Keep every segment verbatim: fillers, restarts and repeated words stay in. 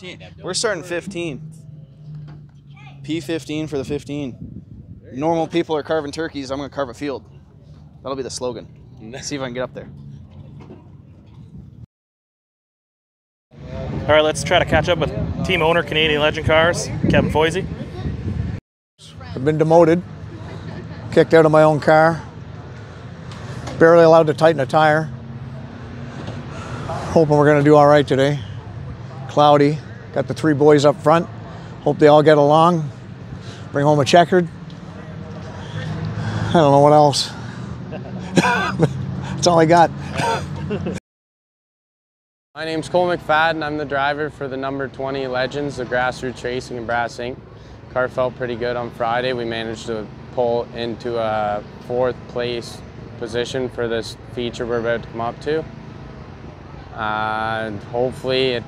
fifteen. We're starting fifteen. P fifteen for the fifteen. Normal people are carving turkeys. I'm going to carve a field. That'll be the slogan. Let's see if I can get up there. All right, let's try to catch up with team owner, Canadian Legend Cars, Kevin Foisy. I've been demoted, kicked out of my own car, barely allowed to tighten a tire. Hoping we're going to do all right today. Cloudy, got the three boys up front. Hope they all get along. Bring home a checkered. I don't know what else. That's all I got. My name's Cole McFadden. I'm the driver for the number twenty Legends, the Grassroots Racing and Brass Incorporated. Car felt pretty good on Friday. We managed to pull into a fourth place position for this feature we're about to come up to. Uh, and hopefully it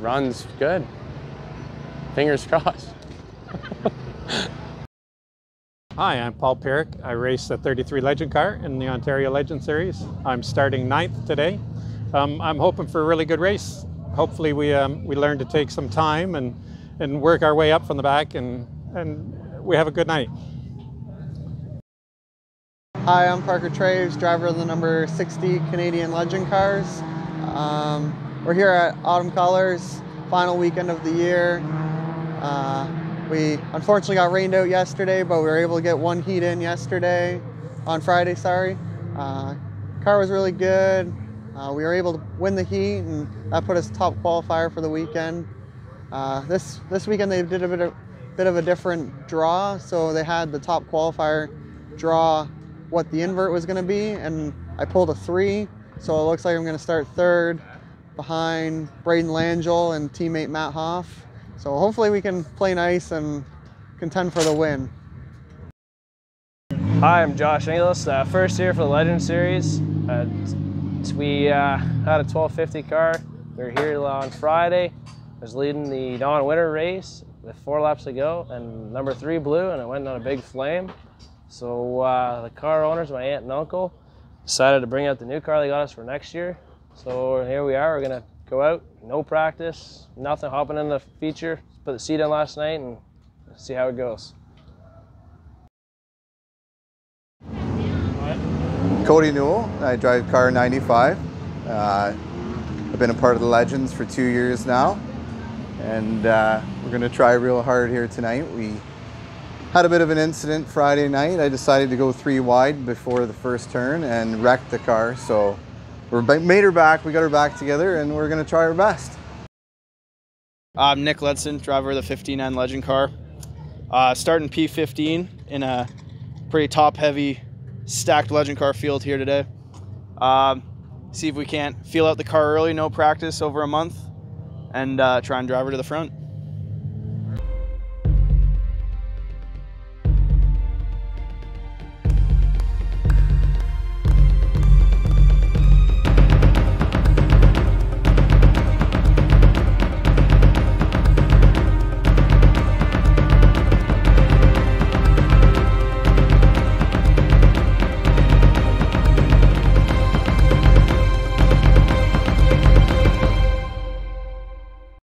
runs good. Fingers crossed. Hi, I'm Paul Pierik. I race the thirty-three Legend car in the Ontario Legend Series. I'm starting ninth today. Um, I'm hoping for a really good race. Hopefully we, um, we learn to take some time and, and work our way up from the back and, and we have a good night. Hi, I'm Parker Traves, driver of the number sixty Canadian Legend Cars. Um, we're here at Autumn Colors, final weekend of the year. Uh, we unfortunately got rained out yesterday, but we were able to get one heat in yesterday, on Friday, sorry. Uh, car was really good. Uh, we were able to win the heat, and that put us top qualifier for the weekend. Uh, this this weekend they did a bit of, bit of a different draw, so they had the top qualifier draw what the invert was going to be, and I pulled a three, so it looks like I'm going to start third behind Brayden Langel and teammate Matt Hoff. So hopefully we can play nice and contend for the win. Hi, I'm Josh Inglis, uh, first year for the Legend Series. Uh, We uh, had a twelve fifty car. We were here on Friday. I was leading the non-winter race with four laps to go, and number three blew, and it went on a big flame. So uh, the car owners, my aunt and uncle, decided to bring out the new car they got us for next year. So here we are. We're gonna go out, no practice, nothing, hopping in the feature. Put the seat in last night and see how it goes. Cody Newell, I drive car ninety-five. Uh, I've been a part of the Legends for two years now, and uh, we're gonna try real hard here tonight. We had a bit of an incident Friday night. I decided to go three wide before the first turn and wrecked the car, so we made her back, we got her back together, and we're gonna try our best. I'm Nick Ledson, driver of the fifty-nine Legend car. Uh, starting P fifteen in a pretty top-heavy stacked Legend car field here today. Um, see if we can't feel out the car early, no practice over a month, and uh, try and drive her to the front.